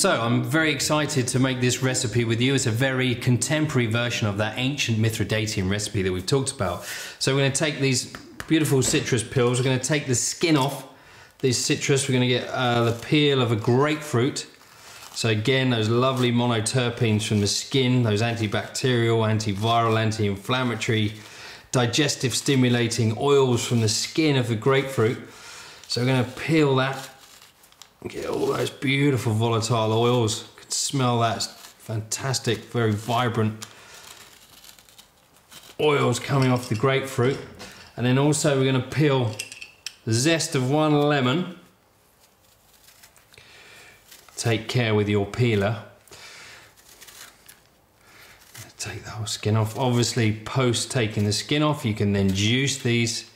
So I'm very excited to make this recipe with you. It's a very contemporary version of that ancient Mithridatian recipe that we've talked about. So we're going to take these beautiful citrus peels. We're going to take the skin off these citrus. We're going to get the peel of a grapefruit. So again, those lovely monoterpenes from the skin, those antibacterial, antiviral, anti-inflammatory, digestive stimulating oils from the skin of the grapefruit. So we're going to peel that. Get all those beautiful volatile oils. You can smell that. It's fantastic, very vibrant oils coming off the grapefruit. And then also we're going to peel the zest of one lemon. Take care with your peeler. Take the whole skin off. Obviously, post taking the skin off, you can then juice these.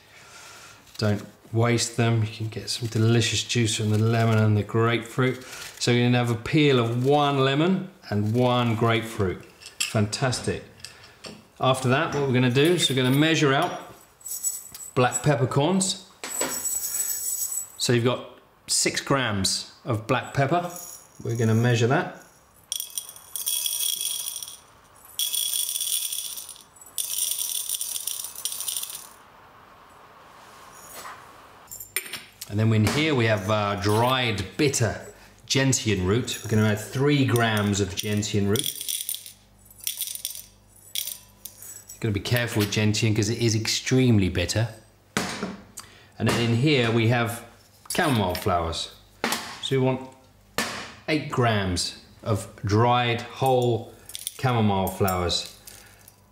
Don't waste them. You can get some delicious juice from the lemon and the grapefruit. So you're gonna have a peel of one lemon and one grapefruit. Fantastic. After that, what we're gonna do is we're gonna measure out black peppercorns. So you've got 6 grams of black pepper. We're gonna measure that. And then in here we have dried bitter gentian root. We're going to add 3 grams of gentian root. You're going to be careful with gentian because it is extremely bitter. And then in here we have chamomile flowers. So we want 8 grams of dried whole chamomile flowers.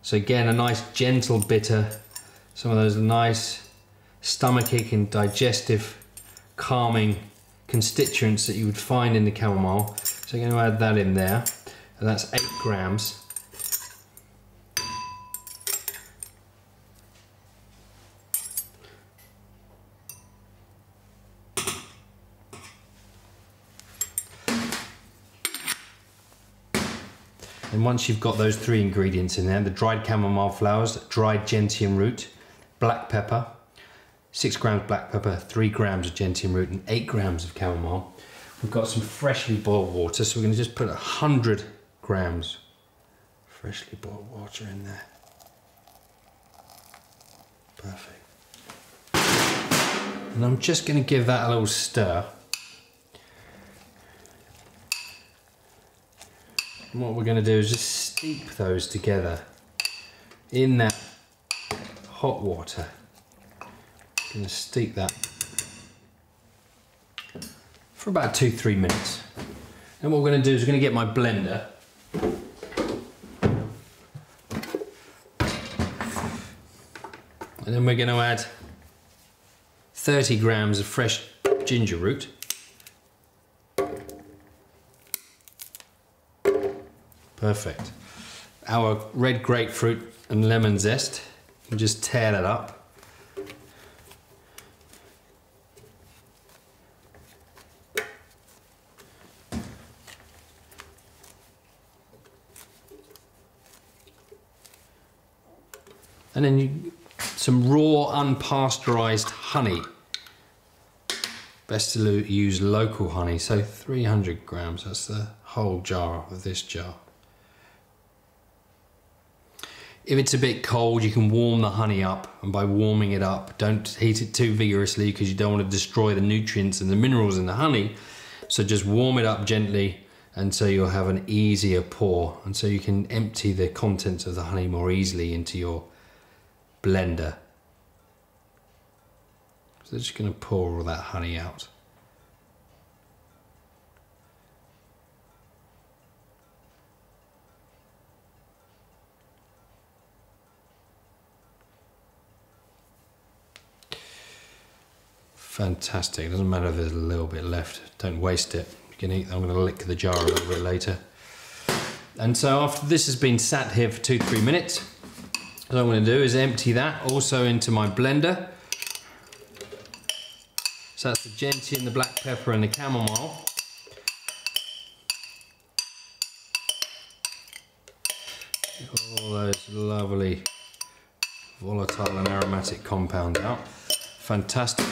So again, a nice gentle bitter, some of those nice stomach aching, digestive, calming constituents that you would find in the chamomile. So you're going to add that in there, and that's 8 grams. And once you've got those 3 ingredients in there, the dried chamomile flowers, dried gentian root, black pepper, 6 grams black pepper, 3 grams of gentian root, and 8 grams of chamomile. We've got some freshly boiled water, so we're going to just put 100 grams freshly boiled water in there. Perfect. And I'm just going to give that a little stir. And what we're going to do is just steep those together in that hot water. I'm going to steep that for about 2-3 minutes. And what we're going to do is we're going to get my blender. And then we're going to add 30 grams of fresh ginger root. Perfect. Our red grapefruit and lemon zest. We'll just tear that up. And then some raw, unpasteurized honey. Best to use local honey. So 300 grams, that's the whole jar of this jar. If it's a bit cold, you can warm the honey up. And by warming it up, don't heat it too vigorously because you don't want to destroy the nutrients and the minerals in the honey. So just warm it up gently. And so you'll have an easier pour. And so you can empty the contents of the honey more easily into your blender. So they're just going to pour all that honey out. Fantastic. It doesn't matter if there's a little bit left. Don't waste it. You can eat. I'm going to lick the jar a little bit later. And so after this has been sat here for 2-3 minutes, what I'm going to do is empty that also into my blender. So that's the gentian, the black pepper and the chamomile. All those lovely volatile and aromatic compounds out. Fantastic.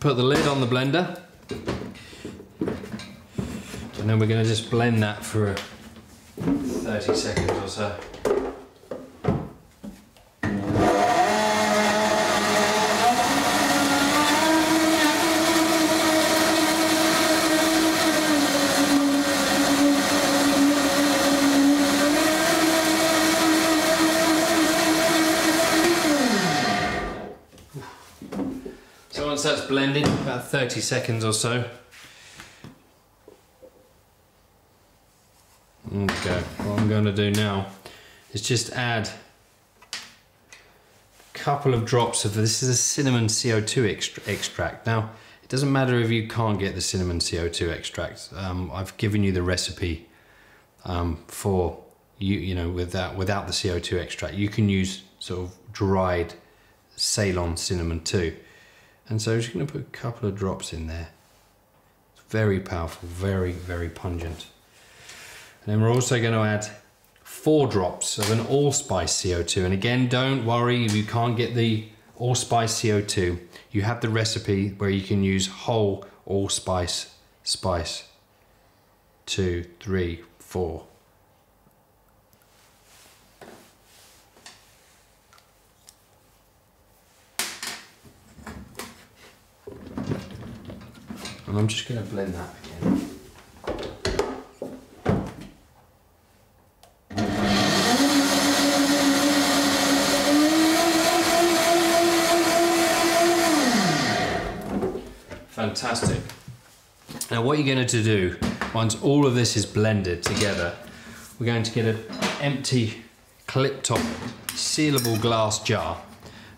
Put the lid on the blender. and then we're going to just blend that for 30 seconds or so. So once that's blended, about 30 seconds or so. Okay, what I'm going to do now is just add a couple of drops of, this is a cinnamon CO2 extract. Now, it doesn't matter if you can't get the cinnamon CO2 extract. I've given you the recipe for, you know, without the CO2 extract. You can use sort of dried Ceylon cinnamon too. And so I'm just going to put a couple of drops in there. It's very powerful, very, very pungent. And then we're also going to add 4 drops of an allspice CO2. And again, don't worry if you can't get the allspice CO2. You have the recipe where you can use whole allspice spice. 2, 3, 4. And I'm just going to blend that again. Fantastic. Now what you're going to do, once all of this is blended together, we're going to get an empty clip top sealable glass jar.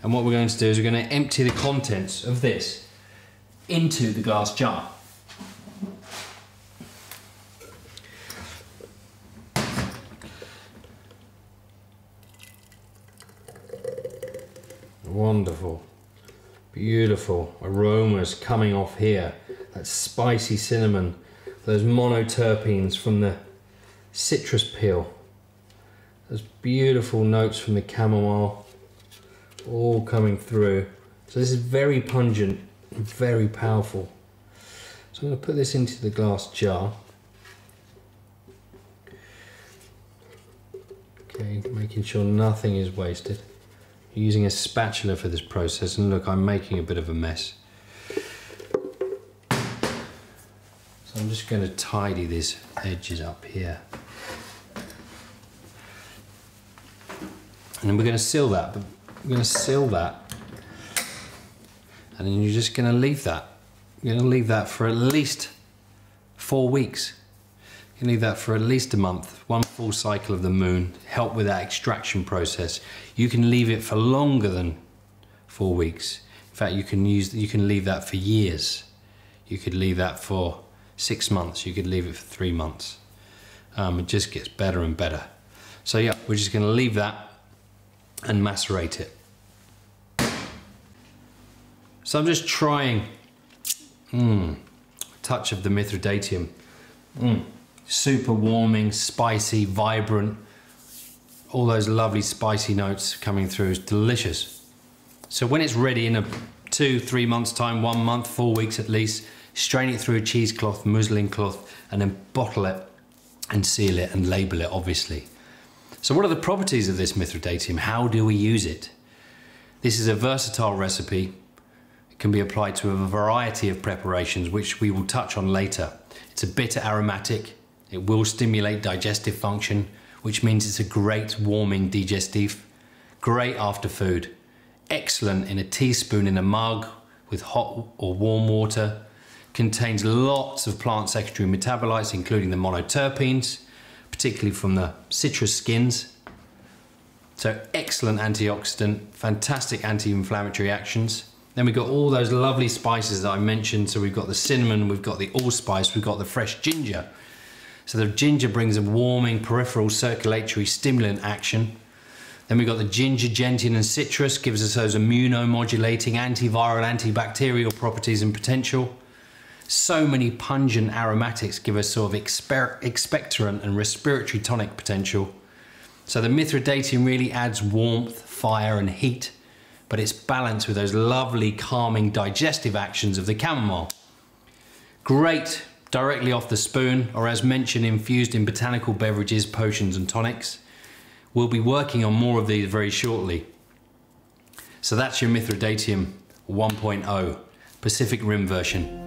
And what we're going to do is we're going to empty the contents of this into the glass jar. Wonderful. Beautiful aromas coming off here. That spicy cinnamon, those monoterpenes from the citrus peel, those beautiful notes from the chamomile, all coming through. So this is very pungent and very powerful. So I'm going to put this into the glass jar. Okay, making sure nothing is wasted. Using a spatula for this process, and look, I'm making a bit of a mess. So I'm just going to tidy these edges up here. And then we're going to seal that, and then you're just going to leave that. You're going to leave that for at least 4 weeks. You can leave that for at least a month, one full cycle of the moon, help with that extraction process. You can leave it for longer than 4 weeks. In fact, you can leave that for years. You could leave that for 6 months. You could leave it for 3 months. It just gets better and better. So yeah, we're just going to leave that and macerate it. So I'm just trying a touch of the Mithridatium. Super warming, spicy, vibrant. All those lovely spicy notes coming through is delicious. So when it's ready in a 2-3 months time, 1 month, 4 weeks at least, strain it through a cheesecloth, muslin cloth, and then bottle it and seal it and label it, obviously. So what are the properties of this Mithridatium? How do we use it? This is a versatile recipe. It can be applied to a variety of preparations, which we will touch on later. It's a bitter aromatic. It will stimulate digestive function, which means it's a great warming digestif, great after food, excellent in a teaspoon in a mug with hot or warm water, contains lots of plant secondary metabolites, including the monoterpenes, particularly from the citrus skins. So excellent antioxidant, fantastic anti-inflammatory actions. Then we've got all those lovely spices that I mentioned. So we've got the cinnamon, we've got the allspice, we've got the fresh ginger. So the ginger brings a warming, peripheral, circulatory, stimulant action. Then we've got the ginger, gentian and citrus, gives us those immunomodulating, antiviral, antibacterial properties and potential. So many pungent aromatics give us sort of expectorant and respiratory tonic potential. So the Mithridatium really adds warmth, fire and heat, but it's balanced with those lovely, calming, digestive actions of the chamomile. Great directly off the spoon, or as mentioned, infused in botanical beverages, potions and tonics. We'll be working on more of these very shortly. So that's your Mithridatium 1.0 Pacific Rim version.